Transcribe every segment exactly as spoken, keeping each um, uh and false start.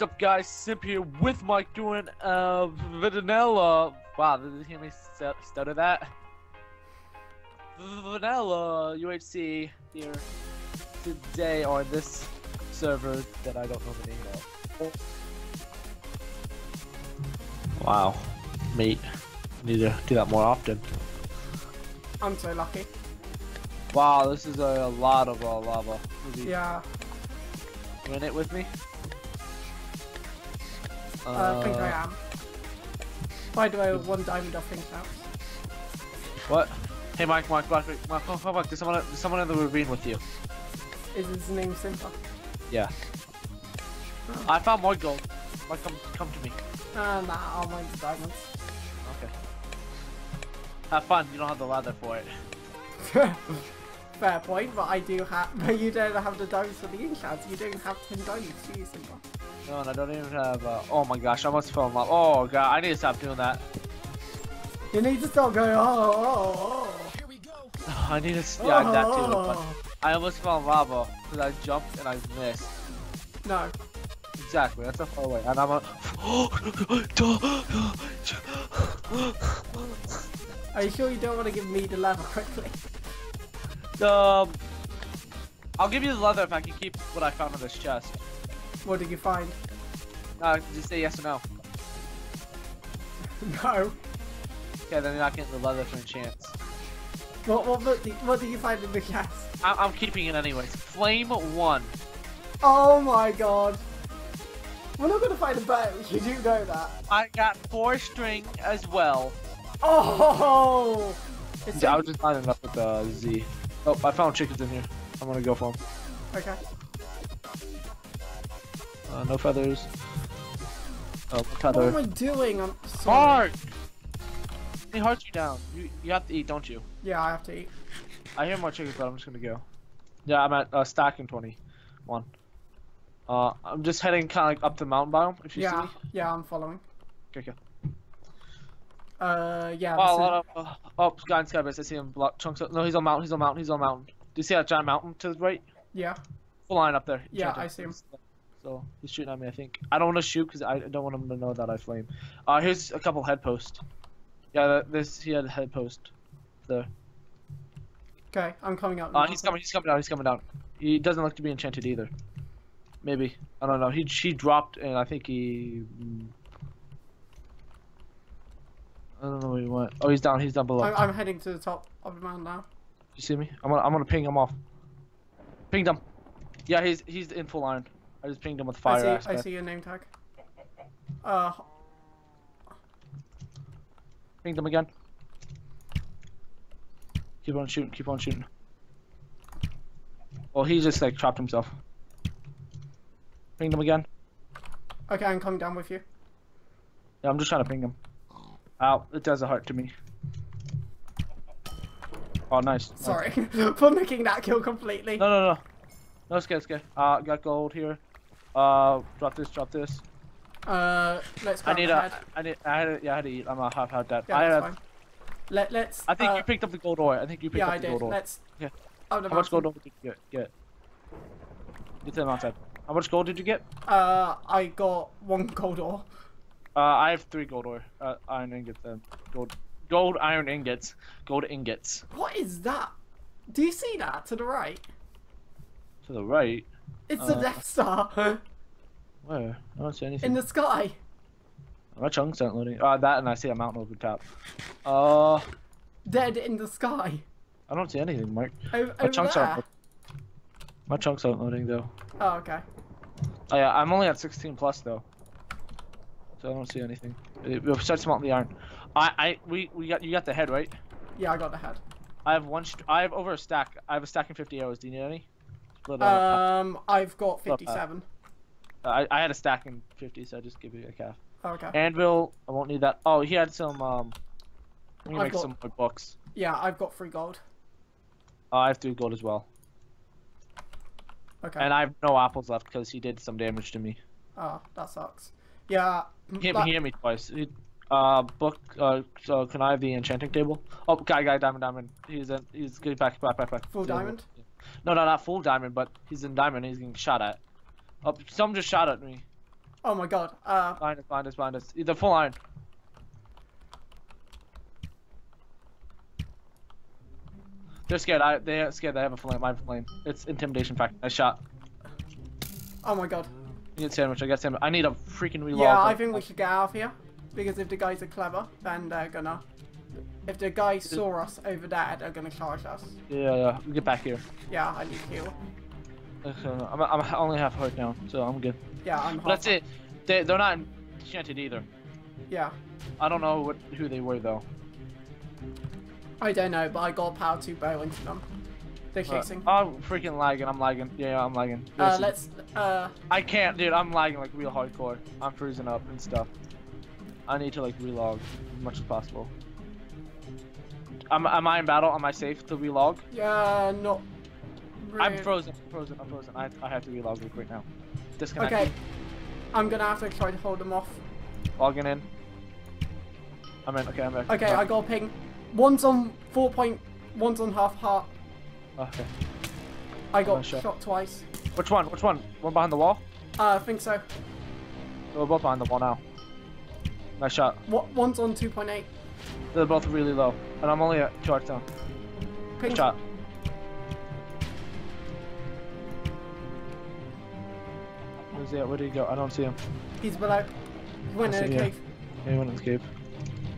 What's up, guys? Simp here with Mike doing uh Vanilla. Wow, did you hear me stutter that? Vanilla U H C here today on this server that I don't know the name of. Wow, mate, need to do that more often. I'm so lucky. Wow, this is a lot of uh, lava. Yeah. You in it with me? Uh, uh, I think I am. Why do I one diamond off things now? What? Hey Mike, Mike, Mike, Mike, Mike, Mike, Mike, Mike. There's someone, there's someone in the ravine with you. Is his name Simpa? Yeah. Oh. I found more gold. Mike, come, come to me. Uh, nah, I'll mine the diamonds. Okay. Have fun. You don't have the ladder for it. Fair point, but I do have. But you don't have the diamonds for the enchants. You don't have ten diamonds, do you, Simpa? No, and I don't even have. Uh, oh my gosh, I almost fell in love. Oh god, I need to stop doing that. You need to stop going. Oh, oh, oh. Here we go. I need to stop yeah, oh, that too. But I almost fell in lava because I jumped and I missed. No. Exactly. That's a far away, and I'm a. Are you sure you don't want to give me the lava quickly? Um, I'll give you the leather if I can keep what I found in this chest. What did you find? Uh, just say yes or no. No. Okay, then you're not getting the leather for a chance. What what what do, what do you find in the chest? I, I'm keeping it anyways. Flame one. Oh my god. We're not gonna find a boat. You do know that. I got four string as well. Oh. It's yeah, I was just not enough with the uh, Z. Oh, I found chickens in here. I'm gonna go for them. Okay. Uh, no feathers. Oh, feather. What am I doing? I'm so hard. They heart you down. You you have to eat, don't you? Yeah, I have to eat. I hear more chickens, but I'm just gonna go. Yeah, I'm at uh, stacking twenty-one. Uh, I'm just heading kind of like up the mountain biome. If you yeah, see me. Yeah, I'm following. Okay, okay. Uh, yeah. Oh, a lot of, uh, oh, guy in skybase. I see him block chunks. Of, no, he's on mountain. He's on mountain. He's on mountain. Do you see that giant mountain to the right? Yeah. Full line up there. Yeah, I see him. So he's shooting at me, I think. I don't want to shoot because I don't want him to know that I flame. Uh, here's a couple head posts. Yeah, this he had a head post there. Okay, I'm coming up. Uh, he's coming. He's coming down. He's coming down. He doesn't look to be enchanted either. Maybe I don't know. He she dropped, and I think he. I don't know where he went. Oh, he's down. He's down below. I'm, I'm heading to the top of the mountain now. You see me? I'm gonna I'm gonna ping him off. Pinged him. Yeah, he's he's in full iron. I just pinged him with fire. I see, I see your name tag. Uh. Pinged him again. Keep on shooting, keep on shooting. Well, he just like trapped himself. Pinged him again. Okay, I'm coming down with you. Yeah, I'm just trying to ping him. Ow, it does a heart to me. Oh, nice. Sorry nice. for making that kill completely. No, no, no. No, it's good, it's good. Uh, got gold here. Uh, drop this, drop this. Uh, let's go. I need a. Head. I need. I had. A, yeah, I had to eat. I'm a half, half dead. Yeah, I had. Fine. Let Let's. I think uh, you picked up the gold ore. I think you picked yeah, up I the did. gold ore. Let's. Yeah. How mountain. much gold ore did you get? Get. Get to the mountain. How much gold did you get? Uh, I got one gold ore. Uh, I have three gold ore. Uh, iron ingots. Then gold. Gold iron ingots. Gold ingots. What is that? Do you see that to the right? To the right? It's uh, a Death Star! Where? I don't see anything. In the sky! My chunks aren't loading. Ah, uh, that and I see a mountain over top. Uh... Dead in the sky! I don't see anything, Mike. Over, my, over chunks there. Aren't my chunks aren't loading, though. Oh, okay. Oh, yeah, I'm only at sixteen plus, though. So I don't see anything. We'll start smelting the iron. I- I- we- we got- you got the head, right? Yeah, I got the head. I have one- st I have over a stack. I have a stack and fifty arrows. Do you need any? Little, um, uh, I've got fifty-seven. Uh, I, I had a stack in fifty, so I just give you a calf. Oh, okay. Anvil, I won't need that. Oh, he had some, um, I'm gonna make got, some more books. Yeah, I've got three gold. Uh, I have three gold as well. Okay. And I have no apples left because he did some damage to me. Oh, that sucks. Yeah. He hit, that... he hit me twice. He, uh, book, uh, so can I have the enchanting table? Oh, guy, guy, diamond, diamond. He's in, he's getting back, back, back, back. Full yeah, diamond? Yeah. No, no, not full diamond, but he's in diamond and he's getting shot at. Oh, some just shot at me. Oh my god. Uh, behind us, behind us, behind us. The full iron. They're scared. I, they're scared. They have a flame. I have a flame. It's intimidation factor. I shot. Oh my god. I need a sandwich. I got sandwich. I need a freaking reload. Yeah, I think we should get out of here. Because if the guys are clever, then they're gonna... If the guy saw us over there, they're gonna charge us. Yeah, yeah. We get back here. Yeah, I need heal. Okay, I'm, I'm I only half heart now, so I'm good. Yeah, I'm That's it. They, they're not enchanted either. Yeah. I don't know what who they were, though. I don't know, but I got power two bow into them. They're chasing. Uh, I'm freaking lagging. I'm lagging. Yeah, I'm lagging. Uh, let's. Uh... I can't, dude. I'm lagging like real hardcore. I'm freezing up and stuff. I need to like relog as much as possible. Am, am I in battle? Am I safe to relog? Yeah, no. Really. I'm frozen. I'm frozen. I'm frozen. I I have to relog real quick now. Disconnect. Okay. I'm gonna have to try to hold them off. Logging in. I'm in. Okay, I'm back. Okay, I got a ping. One's on four point, one's on half heart. Okay. I got shot. shot twice. Which one? Which one? One behind the wall? Uh, I think so. We're both behind the wall now. Nice shot. What? One's on two point eight. They're both really low, and I'm only at two hearts down. Ping. Good shot. Where's he at? Where did he go? I don't see him. He's below. He went in the cave. Yeah, he went in the cave.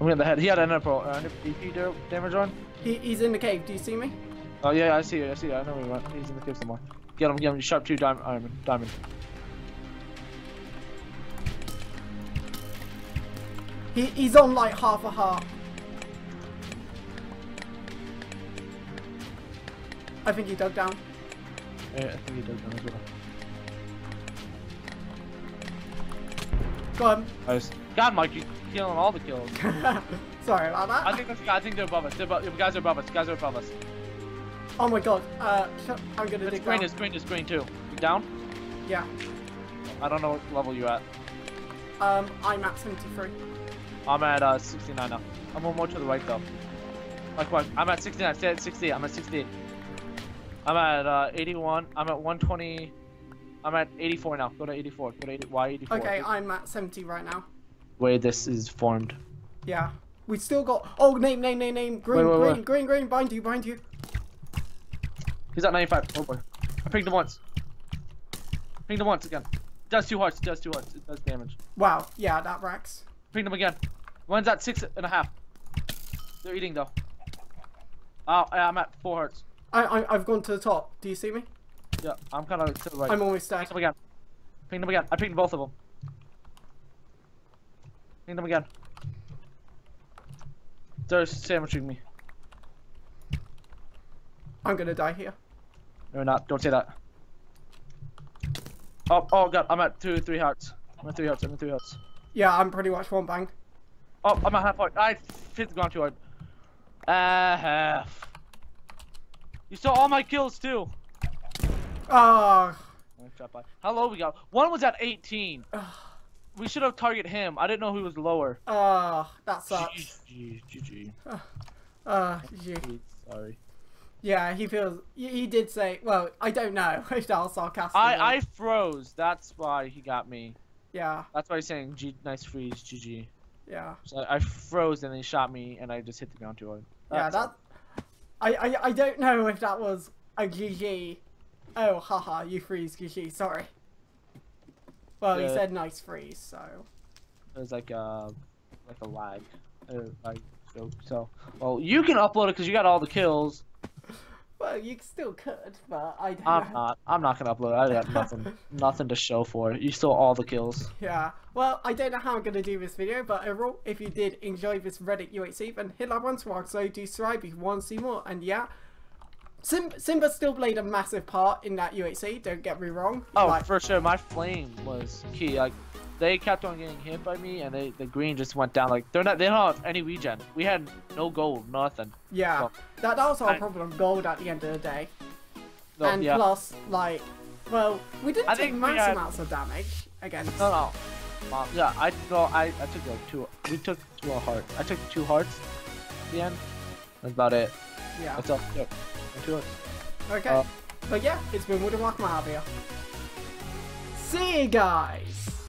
I'm in the head. He had an N P uh, D P damage on. He, he's in the cave. Do you see me? Oh yeah, I see you. I see you. I know where he went. He's in the cave somewhere. Get him. Get him. Sharp two diamond. Diamond. diamond. He, he's on like half a heart. I think he dug down. Yeah, I think he dug down as well. Got him. Nice. God, Mike, you're killing all the kills. Sorry about that. I think that's, I think they're above us. They're above, you guys are above us. You guys are above us. Oh my god. Uh, I'm gonna it's dig green, down. It's green. It's green too. You down? Yeah. I don't know what level you're at. Um, I'm at seventy-three. I'm at uh, sixty-nine now. I'm one more to the right though. Likewise, I'm at sixty-nine. Stay at sixty-eight. I'm at sixty-eight. I'm at uh, eighty-one. I'm at one twenty. I'm at eighty-four now. Go to eighty-four. Go to eighty. Why eighty-four? Okay, I'm at seventy right now. Way this is formed. Yeah, we still got. Oh, name, name, name, name. Green, wait, wait, green, wait. green, green. Behind you, behind you. He's at ninety-five. Oh boy, I pinged him once. Pinged him once again. It does two hearts. It does two hearts. It does damage. Wow. Yeah, that racks. Pinged him again. One's at six and a half. They're eating though. Oh, I'm at four hearts. I, I I've gone to the top. Do you see me? Yeah, I'm kind of to the right. I'm always stacked. Pinged him again. Pinged him again. I pinged both of them. Pinged him again. They're sandwiching me. I'm gonna die here. No, not. Don't say that. Oh, oh god. I'm at two, three hearts. I'm at three hearts. I'm at three hearts. Yeah, I'm pretty much one bang. Oh, I'm at half heart. I hit the ground too hard. Ah, uh, half. You saw all my kills too. Ah. Oh. How low we got? One was at eighteen. We should have targeted him. I didn't know who was lower. Ah, uh, that sucks. G G. G G. Uh, uh, G G. Sorry. Yeah, he feels. He did say. Well, I don't know if that was sarcastic. I I froze. That's why he got me. Yeah. That's why he's saying G. Nice freeze. G G. Yeah. So I froze and then he shot me and I just hit the ground too hard. That's yeah. That. I, I I don't know if that was a G G. Oh, haha, you freeze, G G, sorry. Well, yeah. He said nice freeze, so... It was like a... like a lag. A lag joke, so... Well, you can upload it because you got all the kills. Well, you still could, but I don't I'm know. not. I'm not gonna upload it. I got nothing nothing to show for it. You stole all the kills. Yeah. Well, I don't know how I'm gonna do this video, but overall, if you did enjoy this Reddit U H C, then hit like once more, so do subscribe if you want to see more, and yeah... Sim Simba still played a massive part in that U H C, don't get me wrong. Oh, like, for sure, my flame was key. Like, they kept on getting hit by me, and they the green just went down. Like, they're not, they don't have any regen. We had no gold, nothing. Yeah, so, that, that was our I, problem, gold at the end of the day. No, and yeah. plus, like, well, we didn't I take mass had... amounts of damage against... No, no. Mom, yeah, I, no, I, I took, like, two... We took two hearts. I took two hearts at the end. That's about it. Yeah. That's all. Yep. Sure. Okay, uh, but yeah, it's been Wood and Rock Mafia. See you guys!